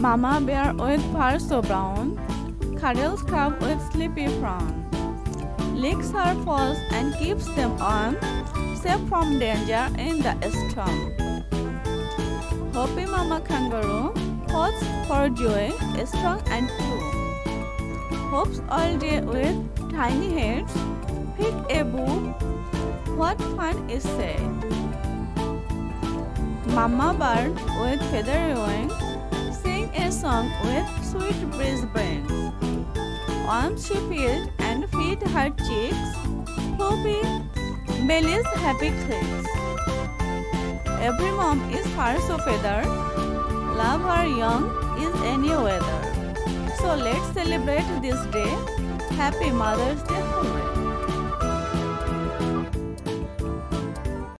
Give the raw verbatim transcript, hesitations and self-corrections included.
mama bear with fur so brown, cuddles cub with sleepy frown. Licks her paws and keeps them on, safe from danger in the storm. Hoppy mama kangaroo hops for joy, strong and true. Hops all day with tiny heads, pick a boo, what fun is say. Mama bird with feathery wings, sing a song with sweet breeze brings. Arms she feels and feed her cheeks, Hoppy belly's happy clicks. Every mom is far so feather, love her young is any weather. So let's celebrate this day. Happy Mother's Day!